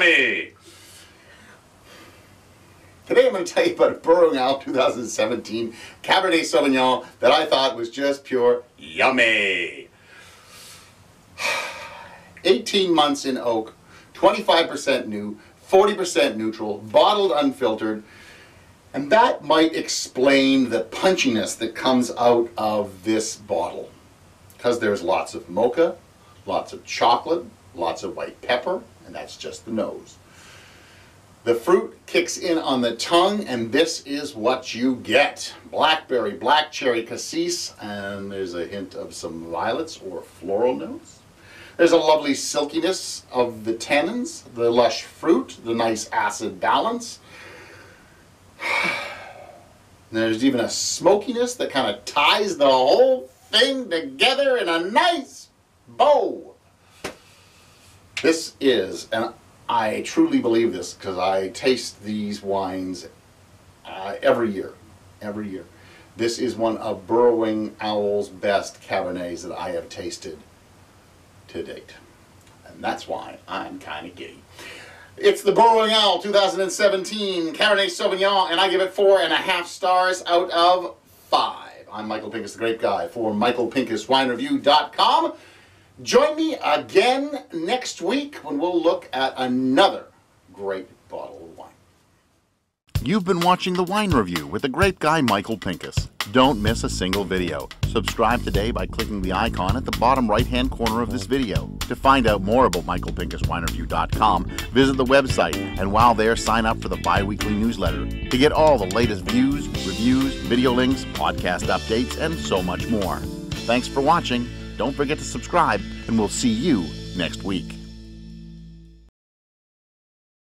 Yummy! Today I'm going to tell you about a Burrowing Owl 2017 Cabernet Sauvignon that I thought was just pure yummy. 18 months in oak, 25% new, 40% neutral, bottled unfiltered, and that might explain the punchiness that comes out of this bottle, because there's lots of mocha, lots of chocolate, lots of white pepper, and that's just the nose. The fruit kicks in on the tongue, and this is what you get. Blackberry, black cherry, cassis, and there's a hint of some violets or floral notes. There's a lovely silkiness of the tannins, the lush fruit, the nice acid balance. And there's even a smokiness that kind of ties the whole thing together in a nice bow. This is, and I truly believe this because I taste these wines every year. This is one of Burrowing Owl's best Cabernets that I have tasted to date, and that's why I'm kind of giddy. It's the Burrowing Owl 2017 Cabernet Sauvignon, and I give it 4.5 stars out of 5. I'm Michael Pinkus, the Grape Guy, for michaelpinkuswinereview.com. Join me again next week when we'll look at another great bottle of wine. You've been watching The Wine Review with the Grape Guy, Michael Pinkus. Don't miss a single video. Subscribe today by clicking the icon at the bottom right-hand corner of this video. To find out more about michaelpinkuswinereview.com, visit the website, and while there, sign up for the bi-weekly newsletter to get all the latest views, reviews, video links, podcast updates, and so much more. Thanks for watching. Don't forget to subscribe, and we'll see you next week.